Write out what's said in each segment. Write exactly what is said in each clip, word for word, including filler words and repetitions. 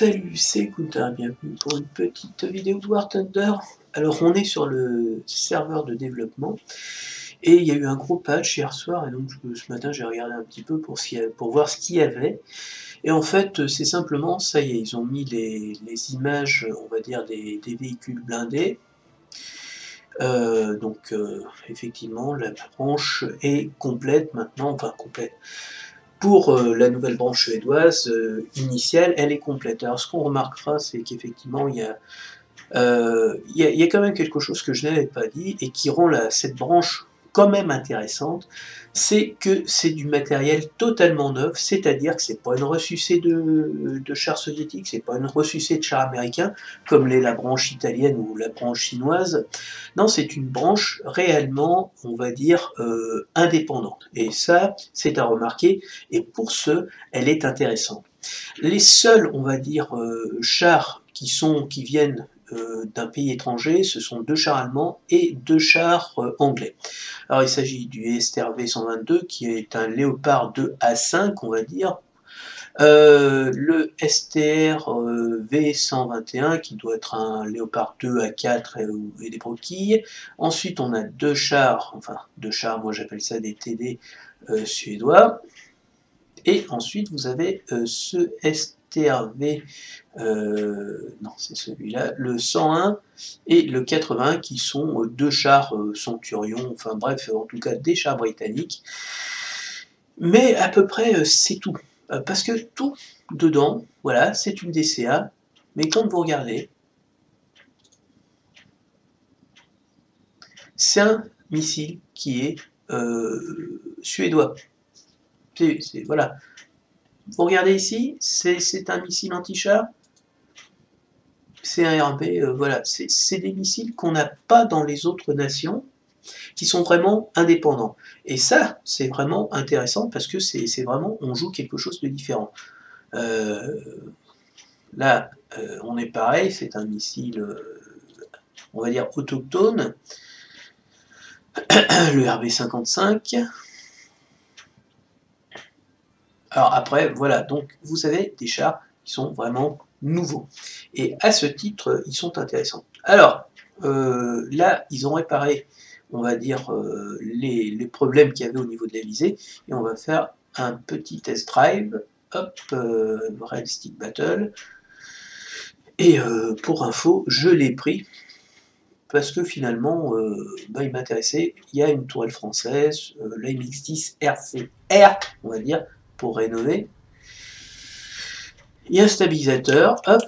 Salut, c'est Kunta, bienvenue pour une petite vidéo de War Thunder. Alors on est sur le serveur de développement et il y a eu un gros patch hier soir et donc ce matin j'ai regardé un petit peu pour, ce y avait, pour voir ce qu'il y avait. Et en fait c'est simplement, ça y est, ils ont mis les, les images, on va dire, des, des véhicules blindés. Euh, donc euh, effectivement la branche est complète maintenant, enfin complète. Pour euh, la nouvelle branche suédoise euh, initiale, elle est complète. Alors ce qu'on remarquera, c'est qu'effectivement, il y, euh, y, a, y a quand même quelque chose que je n'avais pas dit et qui rend la, cette branche quand même intéressante, c'est que c'est du matériel totalement neuf, c'est-à-dire que c'est pas une ressucée de, de chars soviétiques, c'est pas une ressucée de chars américains, comme l'est la branche italienne ou la branche chinoise. Non, c'est une branche réellement, on va dire, euh, indépendante. Et ça, c'est à remarquer, et pour ce, elle est intéressante. Les seuls, on va dire, euh, chars qui, sont, qui viennent d'un pays étranger, ce sont deux chars allemands et deux chars euh, anglais. Alors il s'agit du S T R V cent vingt-deux qui est un Léopard deux A cinq, on va dire, euh, le S T R V cent vingt et un qui doit être un Léopard deux A quatre et, et des broquilles. Ensuite on a deux chars, enfin deux chars, moi j'appelle ça des T D euh, suédois. Et ensuite vous avez euh, ce S T R V, euh, non c'est celui-là, le cent un et le quatre-vingt-un qui sont euh, deux chars euh, Centurion, enfin bref, en tout cas des chars britanniques. Mais à peu près euh, c'est tout, euh, parce que tout dedans, voilà, c'est une D C A, mais quand vous regardez, c'est un missile qui est euh, suédois. C'est, c'est, voilà. Vous regardez ici, c'est un missile anti-char, c'est un R B, euh, voilà, c'est des missiles qu'on n'a pas dans les autres nations, qui sont vraiment indépendants. Et ça, c'est vraiment intéressant parce que c'est vraiment, on joue quelque chose de différent. Euh, là, euh, on est pareil, c'est un missile, euh, on va dire, autochtone, le R B cinquante-cinq. Alors après, voilà, donc vous avez des chars qui sont vraiment nouveaux. Et à ce titre, ils sont intéressants. Alors, euh, là, ils ont réparé, on va dire, euh, les, les problèmes qu'il y avait au niveau de la visée. Et on va faire un petit test drive. Hop, euh, Rail Stick Battle. Et euh, pour info, je l'ai pris. Parce que finalement, euh, bah, il m'intéressait. Il y a une tourelle française, euh, la M X dix R C R, on va dire, pour rénover. Il y a un stabilisateur, hop.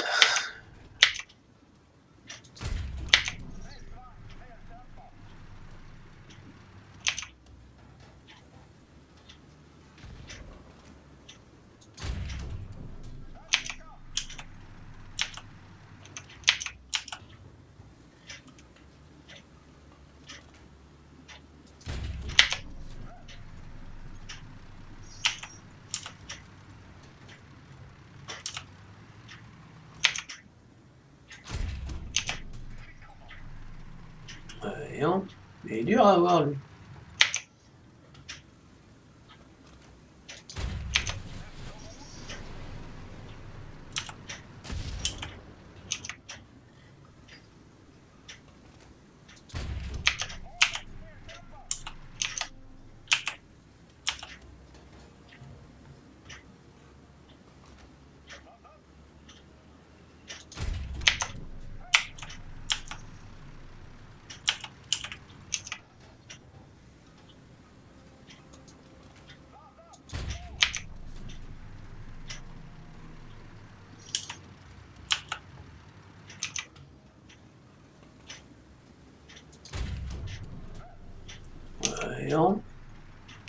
Il est dur à avoir lui.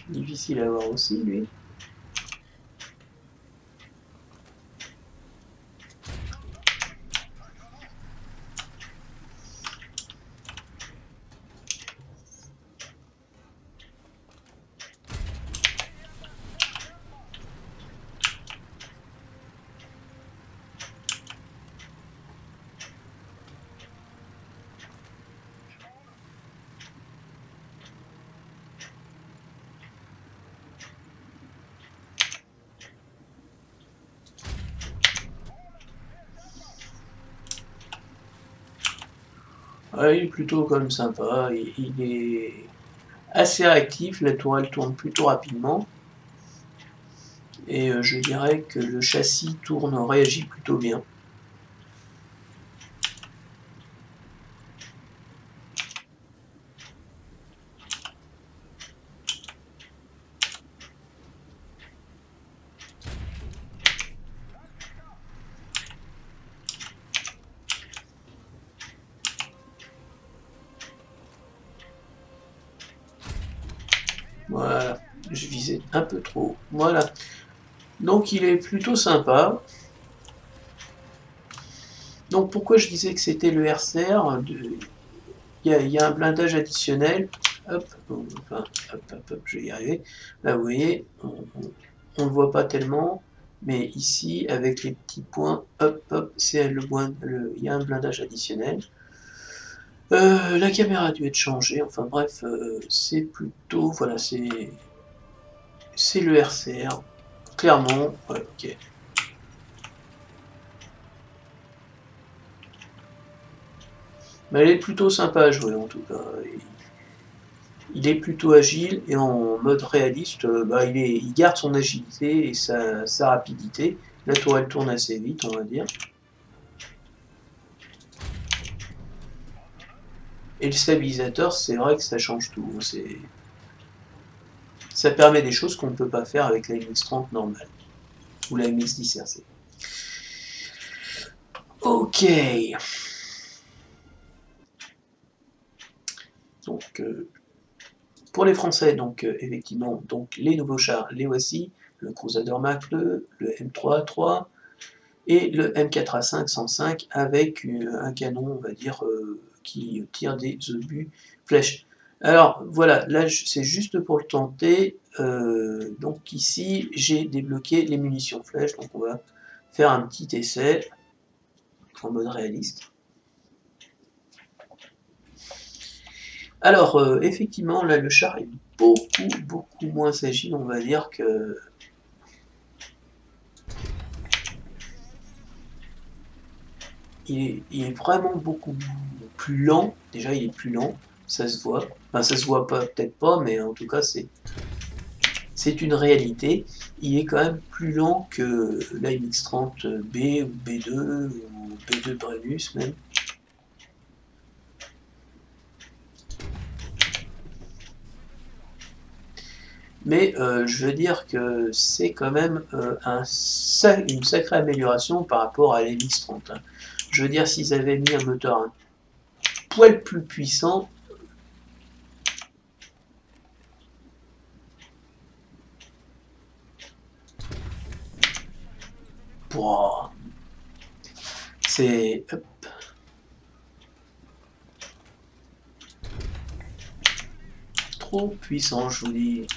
Difficile à voir aussi, lui. euh, il est plutôt quand même sympa, il, il est assez réactif, la tourelle tourne plutôt rapidement, et euh, je dirais que le châssis tourne, réagit plutôt bien. Voilà, je visais un peu trop. Voilà. Donc il est plutôt sympa. Donc pourquoi je disais que c'était le R C R de... Il y, y a un blindage additionnel. Hop, enfin, hop, hop, hop, je vais y arriver. Là, vous voyez, on ne le voit pas tellement. Mais ici, avec les petits points, hop, hop, c'est le point. Il y a un blindage additionnel. Euh, la caméra a dû être changée, enfin bref, euh, c'est plutôt, voilà, c'est c'est le R C R, clairement, ouais, ok. Mais elle est plutôt sympa à jouer en tout cas, il est plutôt agile et en mode réaliste, bah, il, est, il garde son agilité et sa, sa rapidité, la tourelle tourne assez vite on va dire. Et le stabilisateur, c'est vrai que ça change tout. Ça permet des choses qu'on ne peut pas faire avec la M X trente normale. Ou la M X dix R C. Ok. Donc, euh, pour les Français, donc euh, effectivement, donc, les nouveaux chars, les voici. Le Crusader Mac, le, le M trois trois A et le M quatre A cinq cent cinq avec euh, un canon, on va dire... Euh, qui tire des obus flèches. Alors voilà, là c'est juste pour le tenter. Euh, donc ici j'ai débloqué les munitions flèches, donc on va faire un petit essai en mode réaliste. Alors euh, effectivement là le char est beaucoup beaucoup moins agile, on va dire que il est, il est vraiment beaucoup plus lent, déjà il est plus lent, ça se voit, enfin ça se voit pas peut-être pas, mais en tout cas c'est c'est une réalité, il est quand même plus lent que la M X trente B ou B deux, ou B deux Brennus même. Mais euh, je veux dire que c'est quand même euh, un, une sacrée amélioration par rapport à la M X trente. Hein. Je veux dire, s'ils avaient mis un moteur un poil plus puissant, c'est... trop puissant, je vous dis.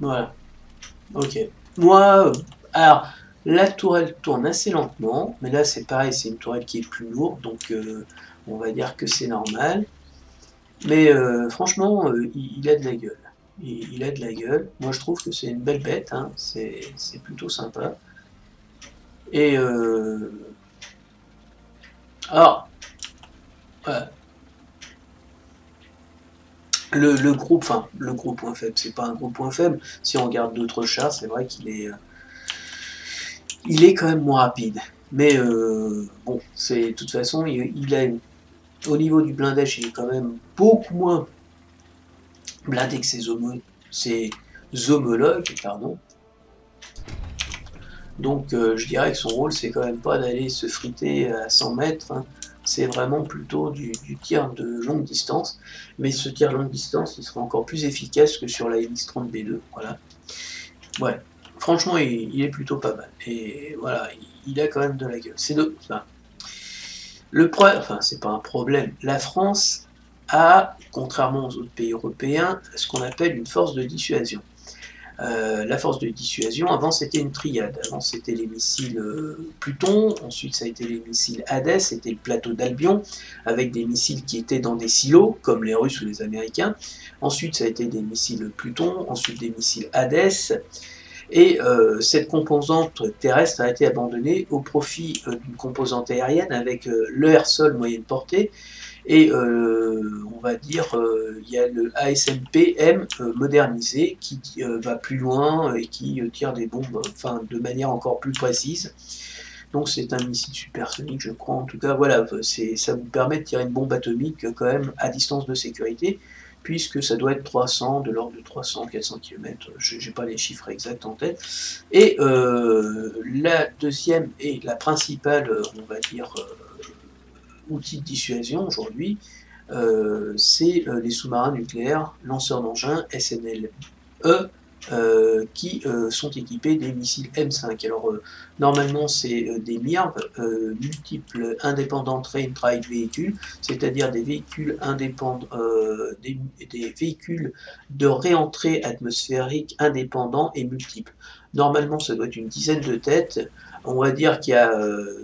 Voilà, ok. Moi, alors, la tourelle tourne assez lentement, mais là c'est pareil, c'est une tourelle qui est plus lourde, donc euh, on va dire que c'est normal. Mais euh, franchement, euh, il, il a de la gueule. Il, il a de la gueule. Moi je trouve que c'est une belle bête, hein. C'est plutôt sympa. Et euh... alors, voilà. Le, le groupe, enfin, le gros point faible, c'est pas un gros point faible. Si on regarde d'autres chars, c'est vrai qu'il est, euh, il est quand même moins rapide. Mais euh, bon, c'est de toute façon, il, il a, au niveau du blindage, il est quand même beaucoup moins blindé que ses, homo, ses homologues, pardon. Donc euh, je dirais que son rôle, c'est quand même pas d'aller se friter à cent mètres, hein. C'est vraiment plutôt du, du tir de longue distance, mais ce tir longue distance, il sera encore plus efficace que sur la M X trente B deux, voilà. Ouais, franchement, il, il est plutôt pas mal, et voilà, il, il a quand même de la gueule. C'est de... Enfin, le pro... enfin, c'est pas un problème, la France a, contrairement aux autres pays européens, ce qu'on appelle une force de dissuasion. Euh, la force de dissuasion, avant c'était une triade, avant c'était les missiles euh, Pluton, ensuite ça a été les missiles Hadès, c'était le plateau d'Albion, avec des missiles qui étaient dans des silos, comme les Russes ou les Américains, ensuite ça a été des missiles Pluton, ensuite des missiles Hadès, et euh, cette composante terrestre a été abandonnée au profit euh, d'une composante aérienne avec euh, le air-sol moyenne portée, et euh, on va dire il euh, y a le A S M P M euh, modernisé qui euh, va plus loin et qui euh, tire des bombes enfin de manière encore plus précise. Donc c'est un missile supersonique, je crois, en tout cas voilà, ça vous permet de tirer une bombe atomique quand même à distance de sécurité, puisque ça doit être trois cents, de l'ordre de trois cents à quatre cents kilomètres, je n'ai pas les chiffres exacts en tête. Et euh, la deuxième et la principale, on va dire, euh, outil de dissuasion aujourd'hui, euh, c'est euh, les sous-marins nucléaires, lanceurs d'engins, S N L E, euh, qui euh, sont équipés des missiles M cinq. Alors, euh, normalement, c'est euh, des M I R V, euh, multiples indépendants train drive véhicules, c'est-à-dire des véhicules indépendants, euh, des, des véhicules de réentrée atmosphérique indépendants et multiples. Normalement, ça doit être une dizaine de têtes. On va dire qu'il y a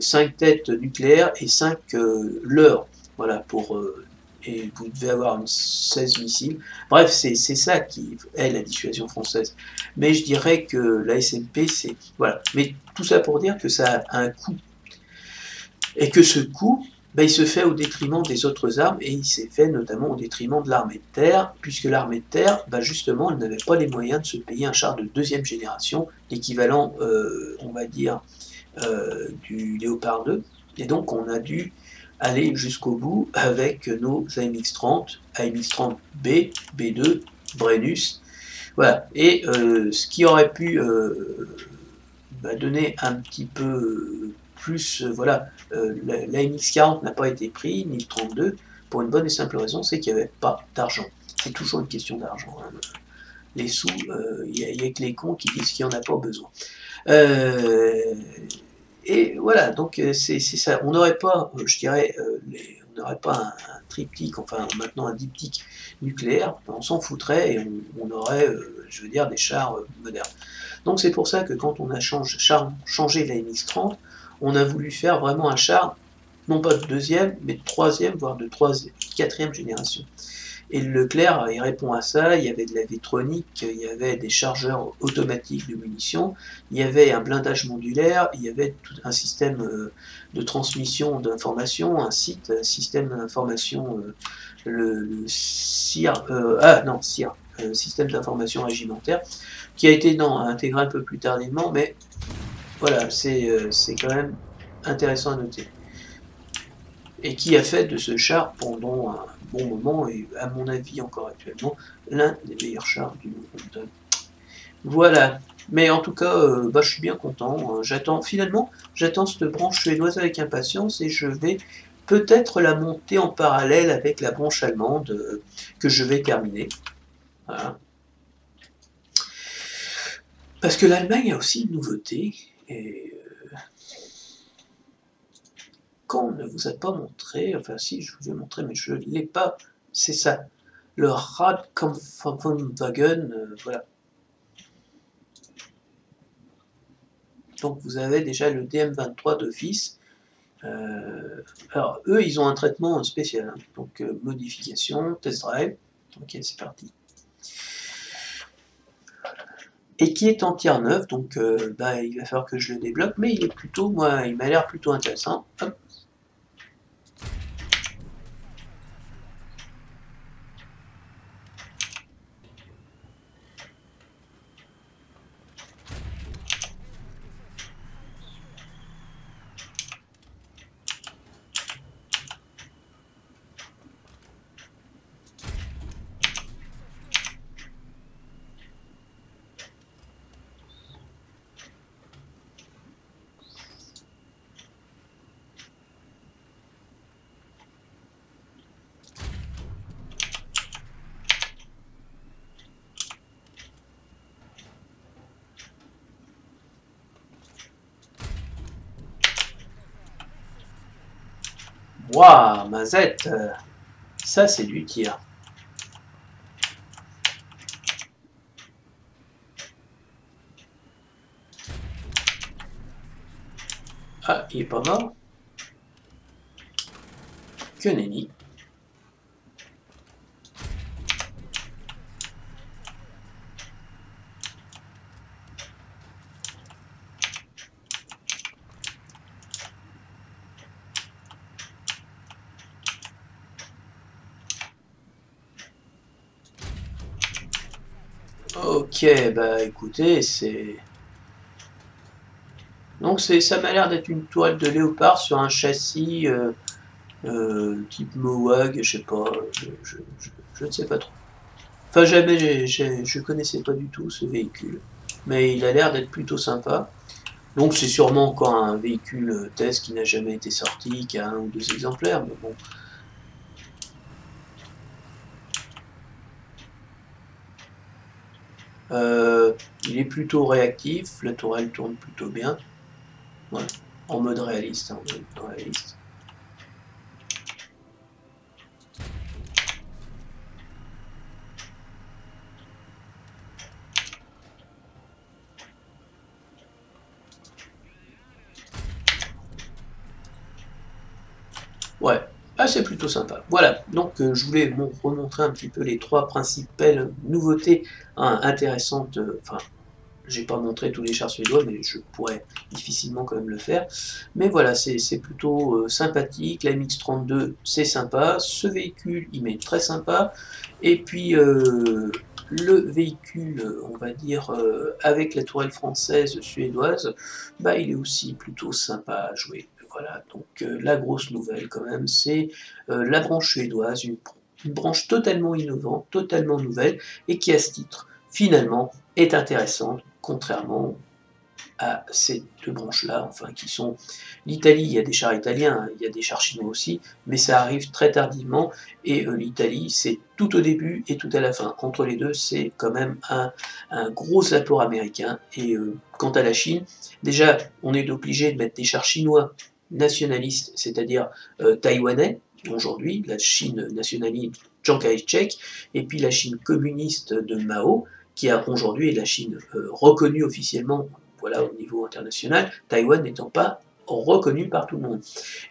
cinq euh, têtes nucléaires et cinq euh, leurres. Voilà, pour, euh, et vous devez avoir une seize missiles. Bref, c'est ça qui est la dissuasion française. Mais je dirais que la S M P, c'est... Voilà. Mais tout ça pour dire que ça a un coût. Et que ce coût, ben, il se fait au détriment des autres armes, et il s'est fait notamment au détriment de l'armée de terre, puisque l'armée de terre, ben, justement, elle n'avait pas les moyens de se payer un char de deuxième génération, l'équivalent, euh, on va dire... Euh, du Léopard deux, et donc on a dû aller jusqu'au bout avec nos A M X trente, A M X trente B, B deux, Brennus, voilà, et euh, ce qui aurait pu euh, bah donner un petit peu plus, euh, voilà, euh, l'A M X quarante n'a pas été pris, ni le trente-deux, pour une bonne et simple raison, c'est qu'il n'y avait pas d'argent, c'est toujours une question d'argent, hein. Les sous, il euh, n'y a, a que les cons qui disent qu'il n'y en a pas besoin. Euh, et voilà, donc c'est ça. On n'aurait pas, je dirais, euh, les, on n'aurait pas un, un triptyque, enfin maintenant un diptyque nucléaire, on s'en foutrait et on, on aurait, euh, je veux dire, des chars euh, modernes. Donc c'est pour ça que quand on a change, char, changé la M X trente, on a voulu faire vraiment un char, non pas de deuxième, mais de troisième, voire de troisième, quatrième génération. Et Leclerc, il répond à ça, il y avait de la vitronique, il y avait des chargeurs automatiques de munitions, il y avait un blindage modulaire, il y avait tout un système de transmission d'informations, un site, un système d'information, le, le C I R, euh, ah non, C I R, euh, système d'information régimentaire, qui a été non, intégré un peu plus tardivement, mais voilà, c'est c'est quand même intéressant à noter. Et qui a fait de ce char pendant un bon moment, et à mon avis encore actuellement, l'un des meilleurs chars du monde. Voilà, mais en tout cas, euh, bah, je suis bien content, j'attends, finalement, j'attends cette branche suédoise avec impatience, et je vais peut-être la monter en parallèle avec la branche allemande, euh, que je vais terminer, voilà. Parce que l'Allemagne a aussi une nouveauté, et... qu'on ne vous a pas montré, enfin si je vous ai montré mais je ne l'ai pas, c'est ça, le Radkampfwagen, euh, voilà. Donc vous avez déjà le D M vingt-trois d'office, euh, alors eux ils ont un traitement spécial, hein. Donc euh, modification, test drive, ok c'est parti. Et qui est en tier neuf, donc euh, bah, il va falloir que je le débloque, mais il est plutôt, moi, il m'a l'air plutôt intéressant, hop. Waouh, mazette. Ça, c'est du tir. Ah, il est pas mort. Que nenni. Ok, bah écoutez, c'est... Donc ça m'a l'air d'être une toile de léopard sur un châssis euh, euh, type Mowag, je sais pas, je, je, je, je ne sais pas trop. Enfin jamais, j'ai, j'ai, je connaissais pas du tout ce véhicule, mais il a l'air d'être plutôt sympa. Donc c'est sûrement encore un véhicule test qui n'a jamais été sorti, qui a un ou deux exemplaires, mais bon... Euh, il est plutôt réactif, la tourelle tourne plutôt bien. Voilà, en mode réaliste, hein, en mode réaliste. Ouais, ah, c'est plutôt sympa. Voilà, donc euh, je voulais vous remontrer un petit peu les trois principales nouveautés hein, intéressantes, enfin... Euh, j'ai pas montré tous les chars suédois, mais je pourrais difficilement quand même le faire. Mais voilà, c'est plutôt euh, sympathique. La M X trente-deux, c'est sympa. Ce véhicule, il m'est très sympa. Et puis, euh, le véhicule, on va dire, euh, avec la tourelle française suédoise, bah, il est aussi plutôt sympa à jouer. Voilà, donc euh, la grosse nouvelle quand même, c'est euh, la branche suédoise, une, une branche totalement innovante, totalement nouvelle, et qui à ce titre, finalement, est intéressante. Contrairement à ces deux branches-là, enfin qui sont l'Italie, il y a des chars italiens, hein, il y a des chars chinois aussi, mais ça arrive très tardivement, et euh, l'Italie c'est tout au début et tout à la fin. Entre les deux, c'est quand même un, un gros apport américain, et euh, quant à la Chine, déjà on est obligé de mettre des chars chinois nationalistes, c'est-à-dire euh, taïwanais, aujourd'hui, la Chine nationaliste Chiang Kai-shek, et puis la Chine communiste de Mao, qui a aujourd'hui la Chine euh, reconnue officiellement, voilà, au niveau international, Taïwan n'étant pas reconnue par tout le monde.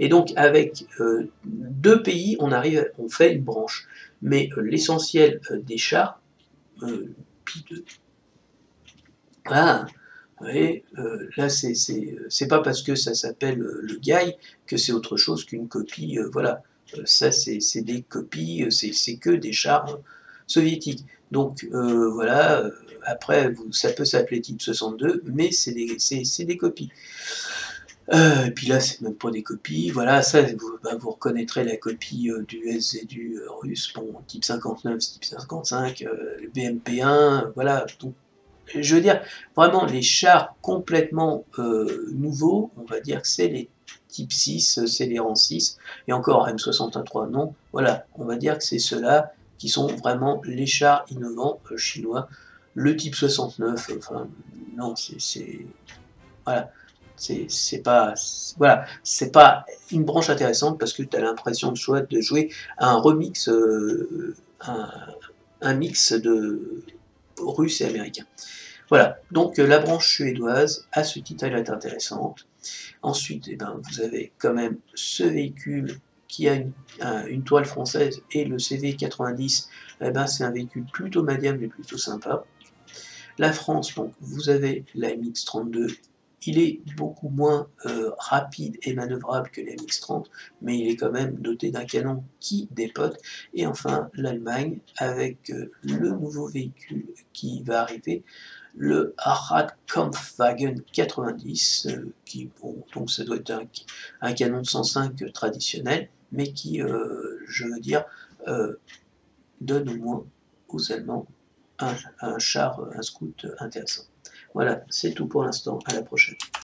Et donc avec euh, deux pays, on arrive, on fait une branche. Mais euh, l'essentiel euh, des chars, euh, P deux. Ah, vous voyez, euh, là c'est pas parce que ça s'appelle euh, le Gai que c'est autre chose qu'une copie. Euh, voilà, euh, ça c'est des copies, c'est que des chars euh, soviétiques. Donc euh, voilà, euh, après vous, ça peut s'appeler type soixante-deux, mais c'est des, des copies. Euh, et puis là, c'est même pas des copies. Voilà, ça, vous, bah, vous reconnaîtrez la copie euh, du S Z du euh, russe, bon, type cinquante-neuf, type cinquante-cinq, euh, le B M P un, voilà. Donc, je veux dire, vraiment, les chars complètement euh, nouveaux, on va dire que c'est les type six, c'est les rangs six, et encore M soixante-un trois, non. Voilà, on va dire que c'est ceux-là qui sont vraiment les chars innovants euh, chinois, le type soixante-neuf, enfin, non, c'est... Voilà, c'est pas... Voilà, c'est pas une branche intéressante, parce que tu as l'impression de, soit de jouer à un remix, euh, un, un mix de russe et américain. Voilà, donc euh, la branche suédoise, à ce titre, elle est intéressante. Ensuite, eh ben, vous avez quand même ce véhicule qui a une, un, une toile française, et le C V quatre-vingt-dix, eh ben, c'est un véhicule plutôt maniable et plutôt sympa. La France, donc, vous avez la M X trente-deux, il est beaucoup moins euh, rapide et manœuvrable que la M X trente, mais il est quand même doté d'un canon qui dépote. Et enfin, l'Allemagne, avec euh, le nouveau véhicule qui va arriver, le Radkampfwagen quatre-vingt-dix, euh, qui, bon, donc ça doit être un, un canon de cent cinq traditionnel, mais qui, euh, je veux dire, euh, donne au moins aux Allemands un, un char, un scout intéressant. Voilà, c'est tout pour l'instant, à la prochaine.